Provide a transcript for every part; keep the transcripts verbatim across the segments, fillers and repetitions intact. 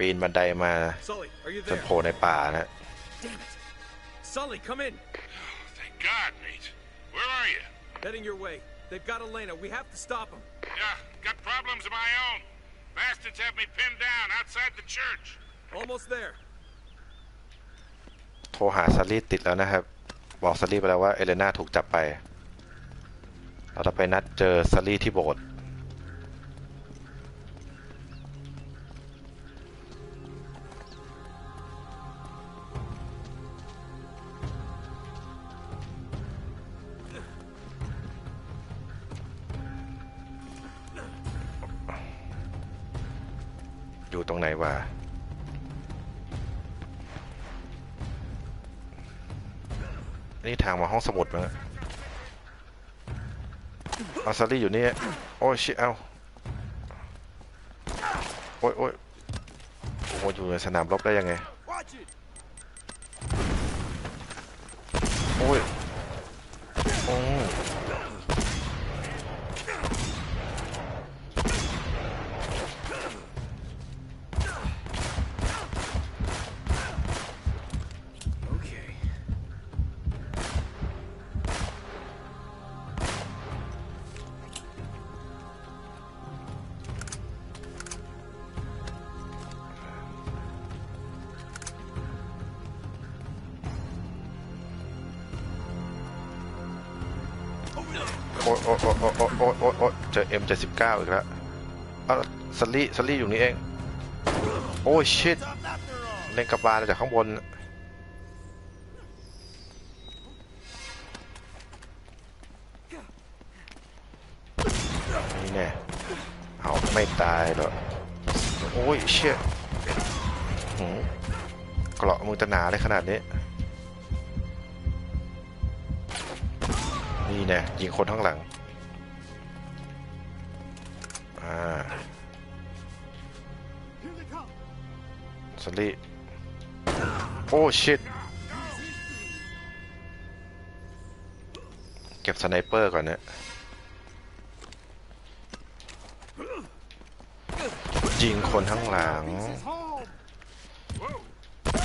ปีนบันไดมาจนโผล่ในป่านะโทรหาซาลี่ติดแล้วนะครับบอกซาลี่ไปแล้วว่าเอเลน่าถูกจับไปเราจะไปนัดเจอซาลี่ที่โบสถ์อยู่ตรงไหนวะนี่ทางมาห้องสมุดมั้งอาซาลี่อยู่นี่โอ้ยชิเอาโอ้ยโอ้ยโอ้โหอยู่ในสนามรบได้ยังไงโอ้ยโอ้เจอ เอ็ม เจ็ดสิบเก้า อีกแล้วอ้าวซาลี่ซาลี่อยู่นี่เองโอ้ชิตเล่นกระบาลจากข้างบนนี่แน่เอาไม่ตายหรอกโอ้ยเชี่ยเกราะมึงจะหนาเลยขนาดนี้นี่แน่ยิงคนข้างหลังซาลี่โอ้ชิตเก็บสไนเปอร์ก่อนเนี่ยยิงคนทั้งหลัง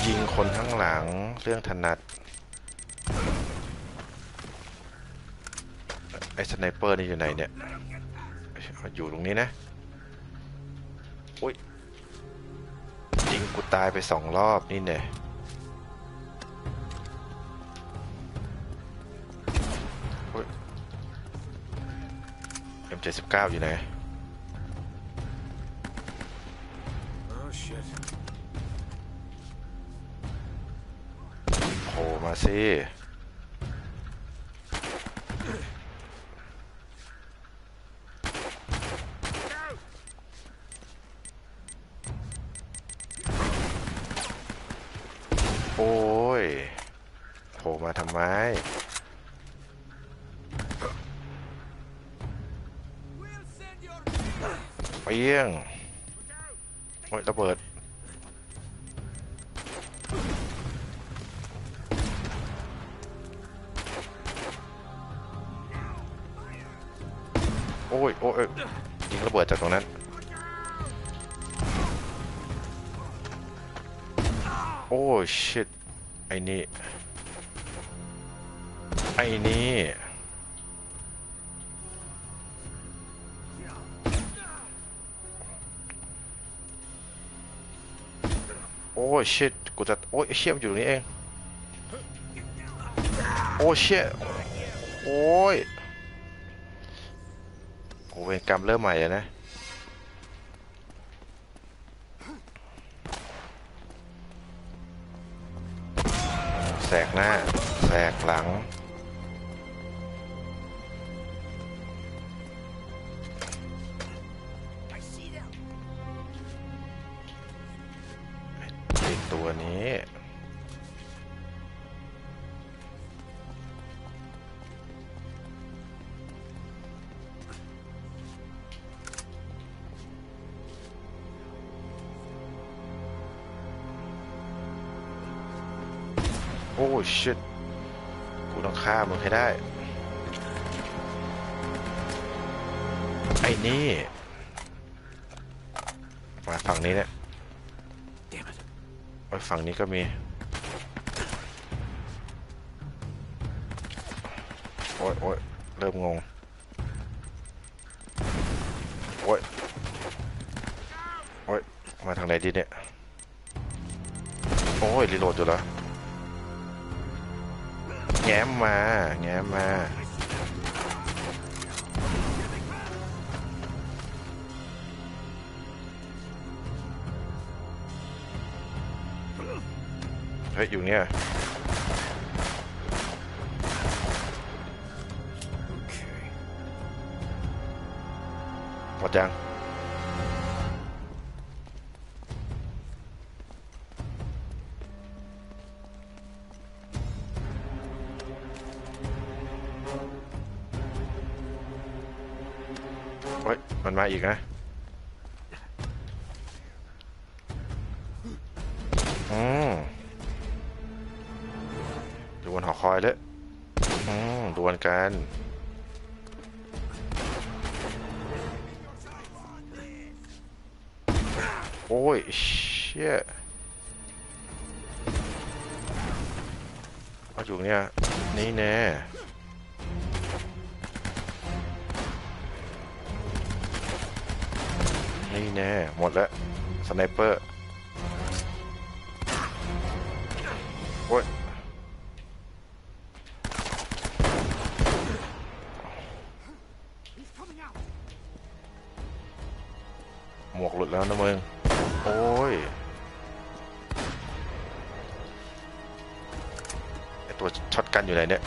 ยิงคนทั้งหลังเรื่องถนัดไอ้สไนเปอร์นี่อยู่ไหนเนี่ยอยู่ตรงนี้นะอุ้ยยิงกูตายไปสองรอบนี่เนี่ยอุ้ย เอ็ม เจ็ดสิบเก้า อยู่ไหนโผล่มาสิโอ้ยโผล่มาทำไมเปี้ยงโอ้ยระเบิดโอ้ยโอ้ยยิงระเบิดจากตรงนั้นโอ้ชิตไอ้นี่ไอ้นี่โอ้ชิตกูจะโอ้ยเชี่ยมอยู่ตรงนี้เองโอ้เชี่ยโอ้ยโอ้เวรกรรมเริ่มใหม่แล้วนะแสกหน้าแสกหลังติดตัวนี้โอ้ชิตกูต้องฆ่ามึงให้ได้ไอ้นี่มาฝั่งนี้เนี่ย ฝั่งนี้ก็มีโอ้ยโอ้ยเริ่มงงโอ้ยโอ้ยมาทางไหนดีเนี่ยโอ้ยรีโหลดอยู่แล้วแง้มมาแง้มมาเฮ้ยอยู่เนี่ยหมดยังเฮ้ยมันมาอีกนะอืมดวลหอคอยเลยอืมดวลกันโอ้ยเชี่ยมาอยู่เนี่ยนี่แน่นี่แน่หมดแล้วสไนเปอร์โอ้ยหมวกหลุดแล้วนะมึงโอ้ยไอตัวช็อตกันอยู่ไหนเนี่ย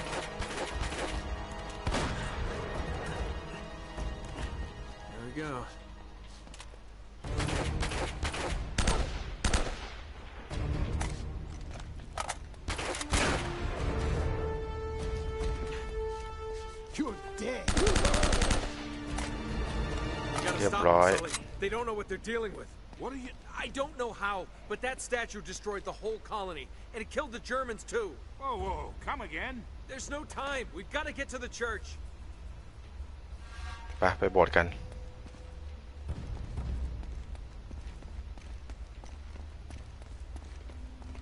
เรียบร้อยThey don't know what they're dealing with. What are you? I don't know how, but that statue destroyed the whole colony, and it killed the Germans too. Whoa, whoa, come again? There's no time. We've got to get to the church. ไปไปบอดกัน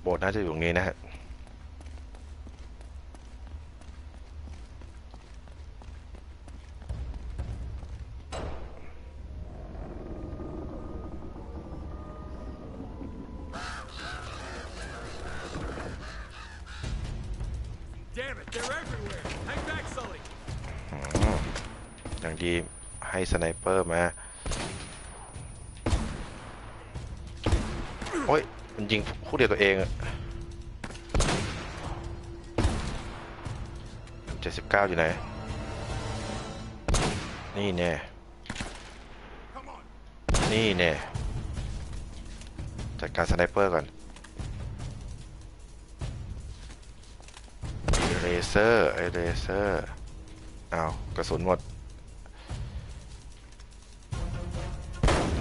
บอดน่าจะอยู่ตรงนี้นะฮะอย่างดีให้สไนเปอร์มาโอ้ยมันยิงคู่เดียวตัวเองเจ็ดสิบเก้าอยู่ไหนนี่แน่นี่แน่จัดการสไนเปอร์ก่อนเลเซอร์ไอเลเซอร์อ้าวกระสุนหมด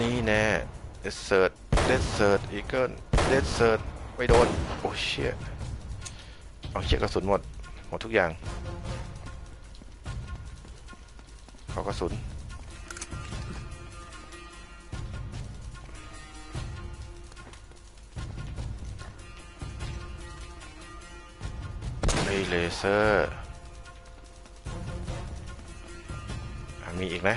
นี่แน่เดสเซิร์ตเดสเซิร์ตอีเกิลเดสเซิร์ตไม่โดนโอ้เชี่ยเอาเชี่ยกระสุนหมดหมดทุกอย่างเขากระสุนไอเลเซอร์มีอีกไหม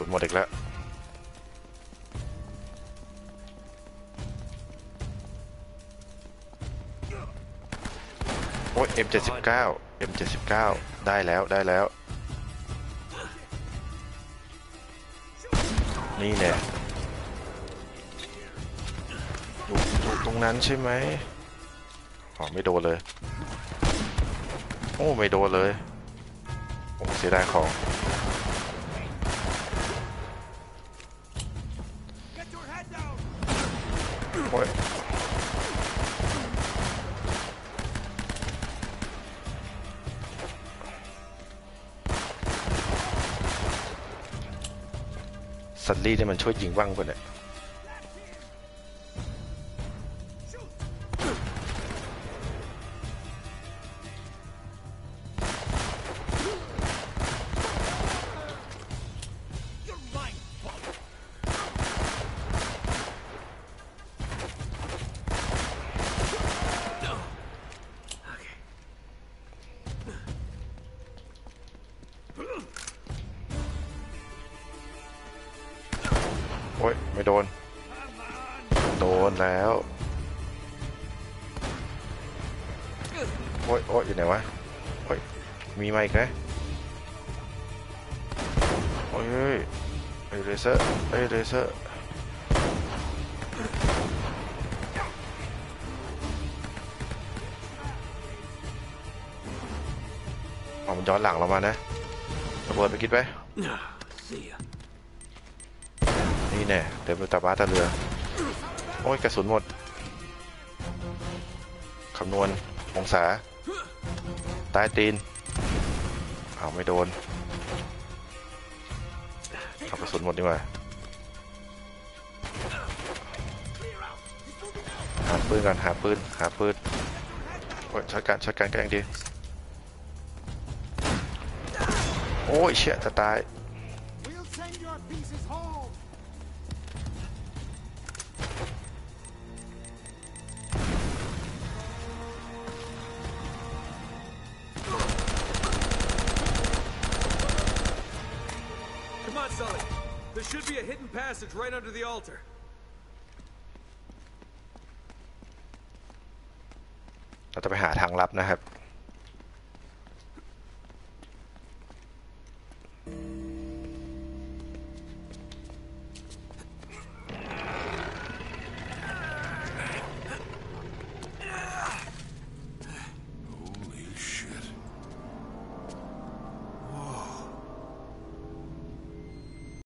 สุดหมดอีกแล้วโอ้ย เอ็ม เจ็ดสิบเก้า เอ็ม เจ็ดสิบเก้า ได้แล้วได้แล้วนี่แหละอยู่ตรงนั้นใช่ไหมอ๋อไม่โดนเลยโอ้ไม่โดนเลยโอ้เสียดายของโอ้ยสัตว์รีเนี่ยมันช่วยยิงว่างป่ะเนี่ย ไม่โดนโดนแล้วโอ้ยโอ้ยอยู่ไหนวะโอ้ยมีไมค์ไหมโอ้ยไอเลเซอร์ไอเลเซอร์เอามันย้อนหลังเรามานะระเบิดไปคิดไปนี่แน่เต็มตาบ้าตาเรือโอ้ยกระสุนหมดคำนวณองศาใต้ตีนเอาไม่โดนเอากระสุนหมดดีกว่าหาปืนกันหาปืนหาปืนโอ้ยช็อตกันช็อตกันก็ยังดีโอ้ยเชี่ยจะตายเราจะไปหาทางลับนะครับ